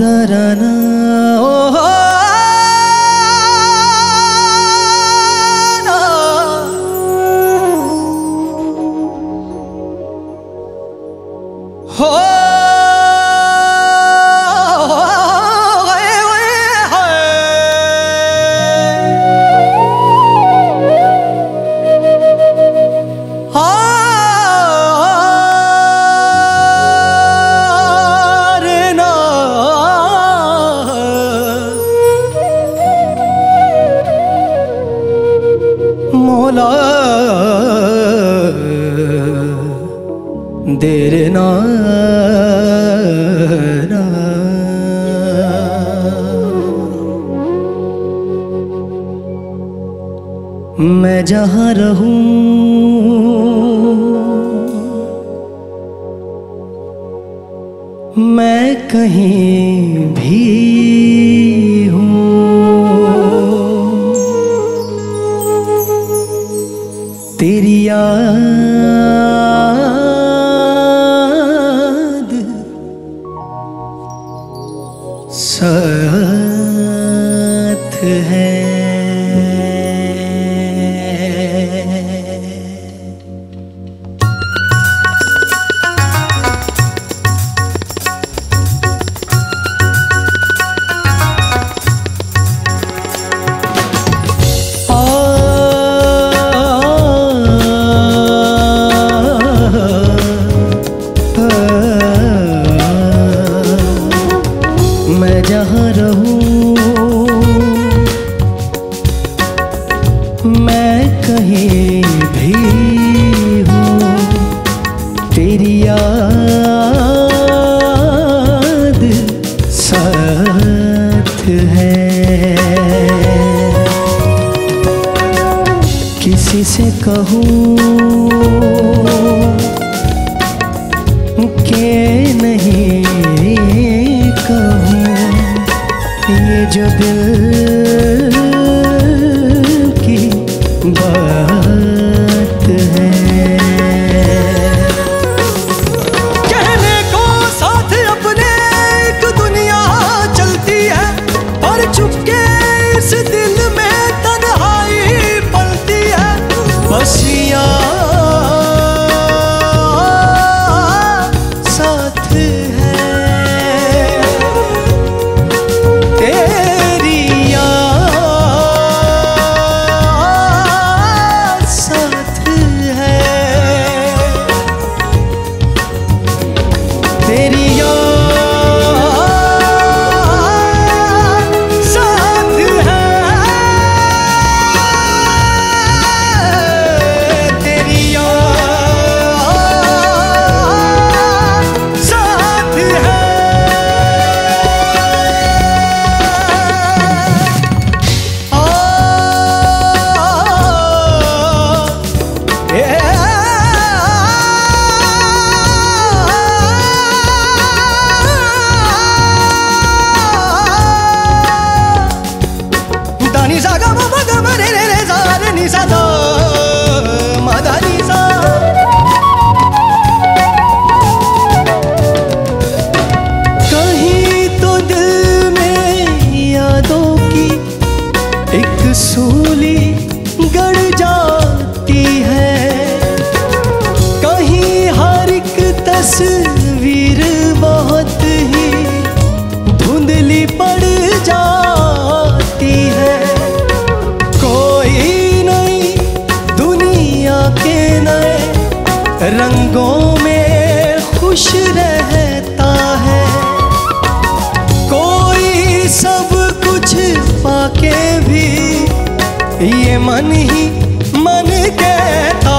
दराना मैं जहां रहूं मैं कहीं भी हूं तेरी याद साथ है। किसी से कहूँ के नहीं कहूँ ये जो दिल की बात है। कहने को साथ अपने एक दुनिया चलती है और चुपके इस दिल में तन्हाई पलती है। बसिया साथ है तेरी याद साथ है तेरी तस्वीर बहुत ही धुंधली पड़ जाती है। कोई नहीं दुनिया के नए रंगों में खुश रहता है कोई सब कुछ पाके भी ये मन ही मन कहता है।